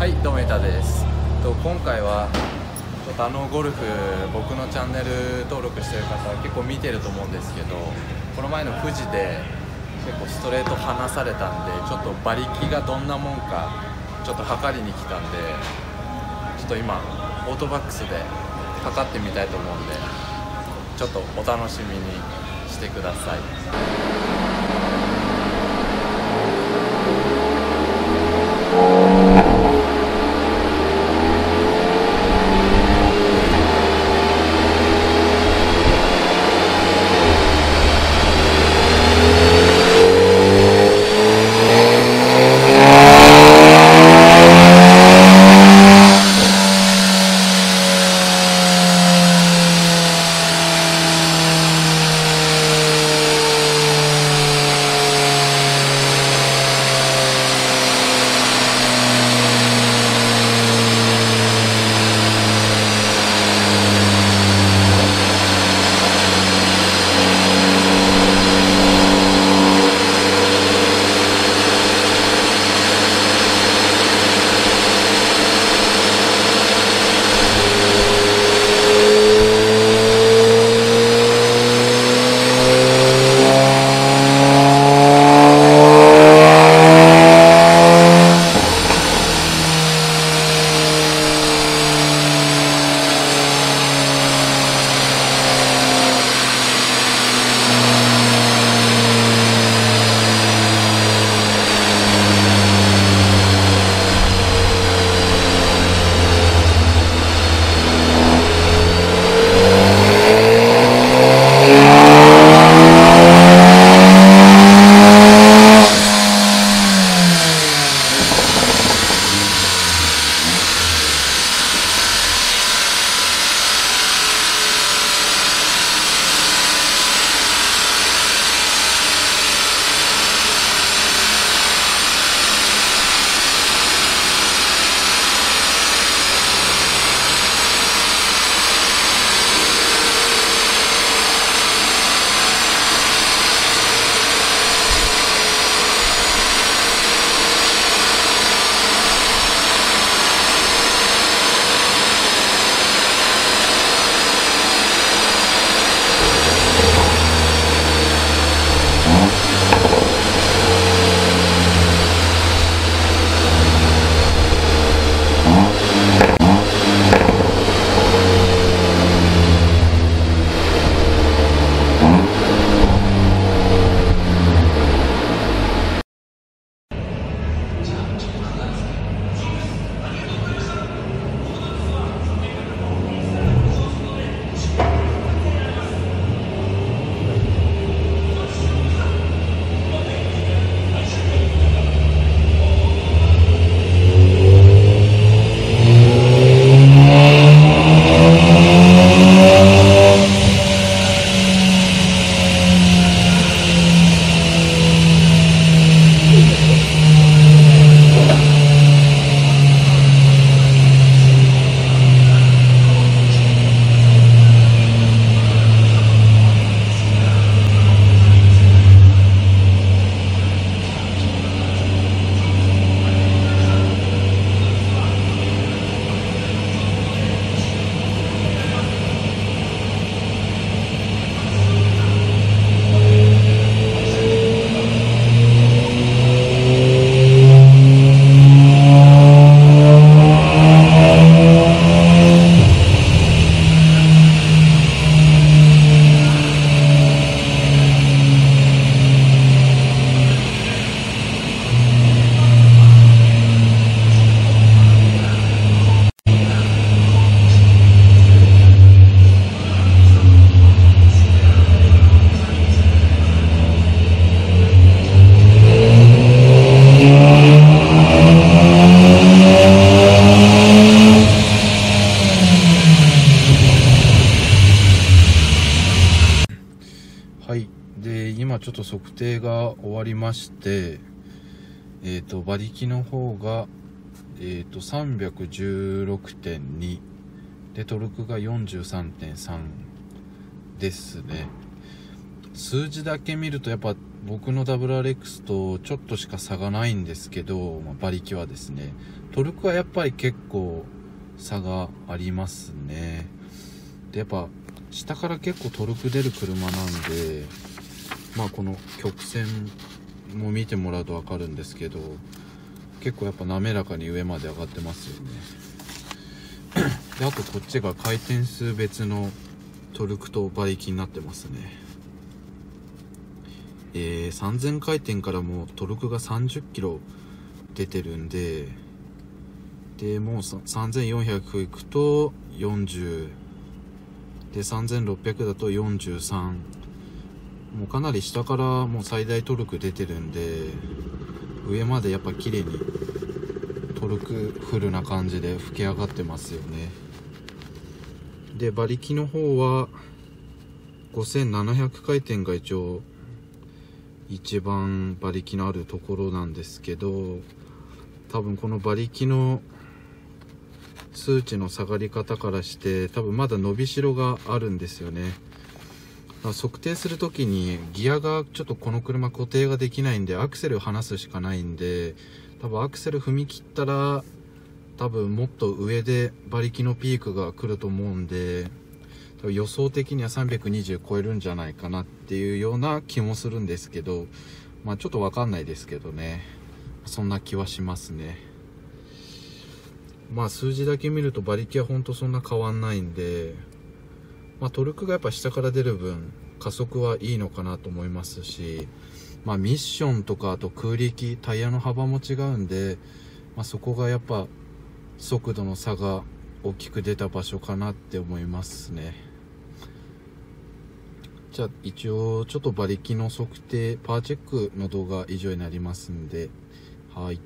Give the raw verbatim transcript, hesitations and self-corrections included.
はい、どうもイタです。と今回はちょっとあのゴルフ、僕のチャンネル登録してる方は結構見てると思うんですけど、この前の富士で結構ストレート離されたんで、ちょっと馬力がどんなもんかちょっと測りに来たんで、ちょっと今オートバックスで測ってみたいと思うんで、ちょっとお楽しみにしてください。ちょっと測定が終わりまして、えー、と馬力の方が、えー、と さんびゃくじゅうろくてんに でトルクが よんじゅうさんてんさん ですね。数字だけ見るとやっぱ僕の ダブリューアールエックス とちょっとしか差がないんですけど、まあ、馬力はですね、トルクはやっぱり結構差がありますね。でやっぱ下から結構トルク出る車なんで、まあこの曲線も見てもらうと分かるんですけど、結構やっぱ滑らかに上まで上がってますよね。であとこっちが回転数別のトルクと馬力になってますね。えー、さんぜんかいてんからもうトルクがさんじゅっキロ出てるんで、でもうさんぜんよんひゃくいくとよんじゅうで、さんぜんろっぴゃくだとよんじゅうさん、もうかなり下からもう最大トルク出てるんで、上までやっぱ綺麗にトルクフルな感じで吹き上がってますよね。で馬力の方はごせんななひゃくかいてんが一応一番馬力のあるところなんですけど、多分この馬力の数値の下がり方からして多分まだ伸びしろがあるんですよね。測定するときにギアがちょっとこの車固定ができないんで、アクセル離すしかないんで、多分アクセル踏み切ったら多分もっと上で馬力のピークが来ると思うんで、多分予想的にはさんびゃくにじゅう超えるんじゃないかなっていうような気もするんですけど、まあちょっとわかんないですけどね、そんな気はしますね。まあ数字だけ見ると馬力はほんとそんな変わんないんで、まあ、トルクがやっぱ下から出る分加速はいいのかなと思いますし、まあ、ミッションとかあと空力、タイヤの幅も違うんで、まあ、そこがやっぱ速度の差が大きく出た場所かなって思いますね。じゃあ一応ちょっと馬力の測定パワーチェックの動画以上になりますんで、はい。